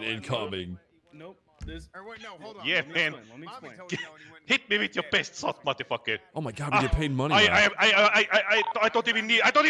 mine incoming. Nope. This, or wait, no, hold on. Yeah, man. Hit me with your best shot, motherfucker. Oh my God, we get paid money. I don't even need. I don't